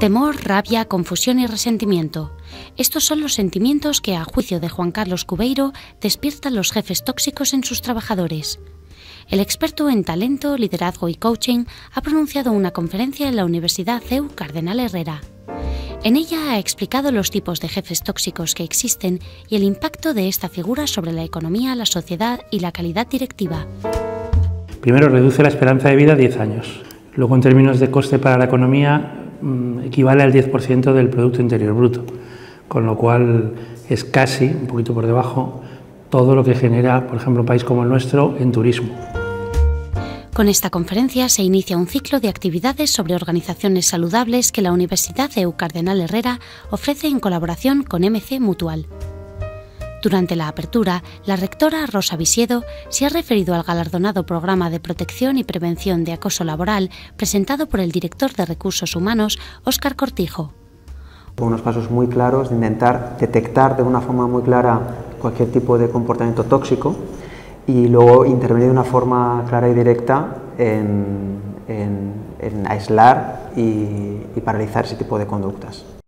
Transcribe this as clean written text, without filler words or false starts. Temor, rabia, confusión y resentimiento. Estos son los sentimientos que, a juicio de Juan Carlos Cubeiro, despiertan los jefes tóxicos en sus trabajadores. El experto en talento, liderazgo y coaching ha pronunciado una conferencia en la Universidad CEU Cardenal Herrera. En ella ha explicado los tipos de jefes tóxicos que existen y el impacto de esta figura sobre la economía, la sociedad y la calidad directiva. Primero, reduce la esperanza de vida a 10 años. Luego, en términos de coste para la economía, equivale al 10% del Producto Interior Bruto, con lo cual es casi, un poquito por debajo, todo lo que genera, por ejemplo, un país como el nuestro en turismo. Con esta conferencia se inicia un ciclo de actividades sobre organizaciones saludables que la Universidad CEU Cardenal Herrera ofrece en colaboración con MC Mutual. Durante la apertura, la rectora Rosa Visiedo se ha referido al galardonado programa de protección y prevención de acoso laboral presentado por el director de Recursos Humanos, Óscar Cortijo. Unos pasos muy claros de intentar detectar de una forma muy clara cualquier tipo de comportamiento tóxico y luego intervenir de una forma clara y directa en aislar y paralizar ese tipo de conductas.